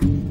Yeah.